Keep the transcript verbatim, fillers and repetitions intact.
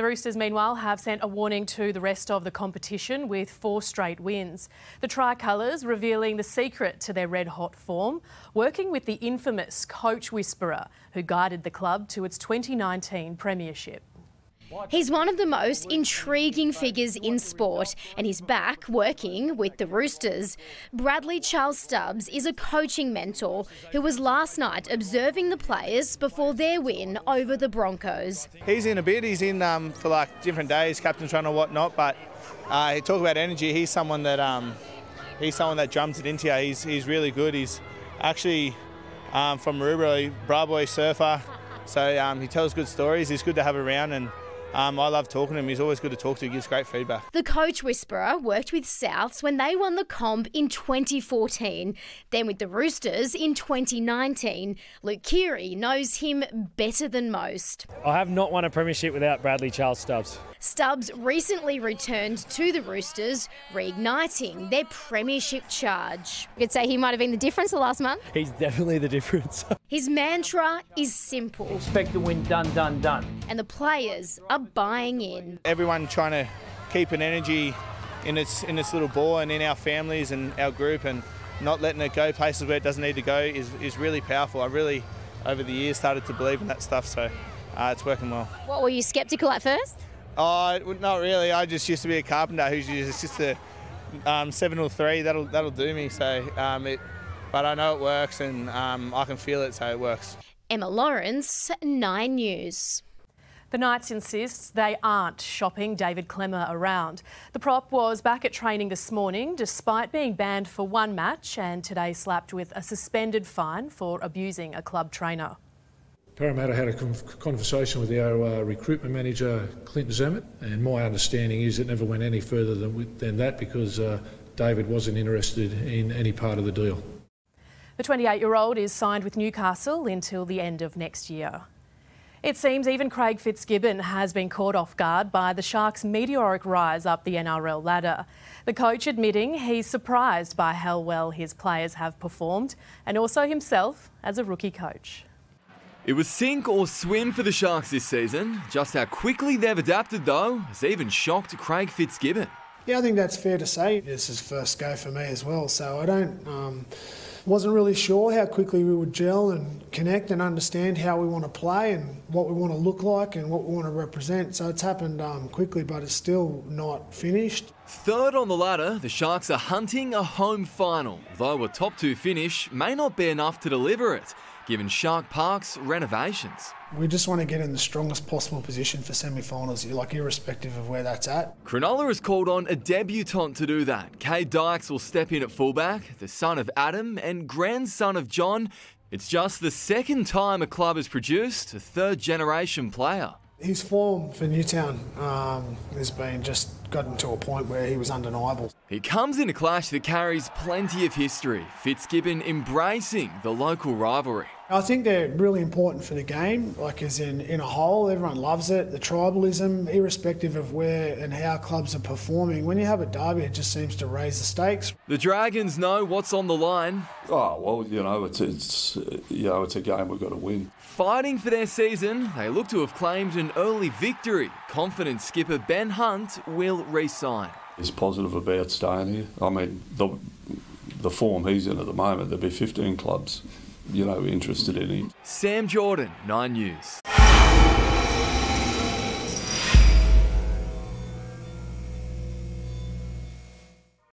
The Roosters, meanwhile, have sent a warning to the rest of the competition with four straight wins. The tricolours revealing the secret to their red-hot form, working with the infamous Coach Whisperer, who guided the club to its twenty nineteen premiership. He's one of the most intriguing figures in sport, and he's back working with the Roosters. Bradley Charles Stubbs is a coaching mentor who was last night observing the players before their win over the Broncos. He's in a bit, he's in um, for like different days, captain's run or whatnot, but uh, he talk about energy. He's someone that um, he's someone that drums it into you. He's, he's really good. He's actually um, from Maroubra, Bravo surfer, so um, he tells good stories. He's good to have around, and Um, I love talking to him. He's always good to talk to. He gives great feedback. The Coach Whisperer worked with Souths when they won the comp in twenty fourteen, then with the Roosters in twenty nineteen. Luke Keary knows him better than most. I have not won a premiership without Bradley Charles Stubbs. Stubbs recently returned to the Roosters, reigniting their premiership charge. You could say he might have been the difference the last month. He's definitely the difference. His mantra is simple. Expect the win, done, done, done. And the players are buying in. Everyone trying to keep an energy in its, in its little ball and in our families and our group, and not letting it go places where it doesn't need to go is, is really powerful. I really, over the years, started to believe in that stuff, so uh, it's working well. What, were you sceptical at first? Oh, not really. I just used to be a carpenter who's just, just a um, seven or three. That'll, that'll do me, so um, it... But I know it works, and um, I can feel it, so it works. Emma Lawrence, Nine News. The Knights insists they aren't shopping David Klemmer around. The prop was back at training this morning despite being banned for one match and today slapped with a suspended fine for abusing a club trainer. Parramatta had a conversation with our uh, recruitment manager, Clint Zermatt, and my understanding is it never went any further than, than that because uh, David wasn't interested in any part of the deal. The twenty-eight-year-old is signed with Newcastle until the end of next year. It seems even Craig Fitzgibbon has been caught off guard by the Sharks' meteoric rise up the N R L ladder. The coach admitting he's surprised by how well his players have performed, and also himself as a rookie coach. It was sink or swim for the Sharks this season. Just how quickly they've adapted, though, has even shocked Craig Fitzgibbon. Yeah, I think that's fair to say. This is first go for me as well, so I don't... Um... Wasn't really sure how quickly we would gel and connect and understand how we want to play and what we want to look like and what we want to represent. So it's happened um, quickly, but it's still not finished. Third on the ladder, the Sharks are hunting a home final, though a top two finish may not be enough to deliver it, given Shark Park's renovations. We just want to get in the strongest possible position for semi-finals, like irrespective of where that's at. Cronulla has called on a debutant to do that. Cade Dykes will step in at fullback, the son of Adam and grandson of John. It's just the second time a club has produced a third-generation player. His form for Newtown um, has been just gotten to a point where he was undeniable. He comes in a clash that carries plenty of history, Fitzgibbon embracing the local rivalry. I think they're really important for the game, like as in, in a whole, everyone loves it, the tribalism, irrespective of where and how clubs are performing. When you have a derby, it just seems to raise the stakes. The Dragons know what's on the line. Oh, well, you know, it's, it's, you know, it's a game we've got to win. Fighting for their season, they look to have claimed an early victory. Confident skipper Ben Hunt will re-sign. He's positive about staying here. I mean, the, the form he's in at the moment, there'll be fifteen clubs, you know, interested in him. Sam Jordan, Nine News.